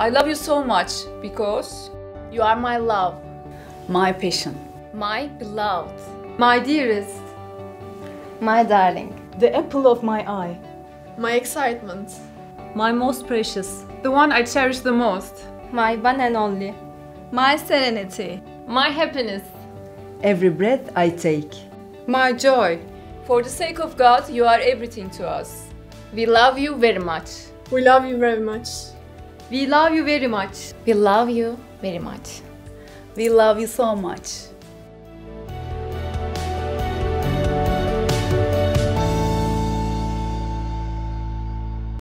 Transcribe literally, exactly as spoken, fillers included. I love you so much because you are my love, my passion, my beloved, my dearest, my darling, the apple of my eye, my excitement, my most precious, the one I cherish the most, my one and only, my serenity, my happiness, every breath I take, my joy. For the sake of God, you are everything to us. We love you very much. We love you very much. We love you very much. We love you very much. We love you so much.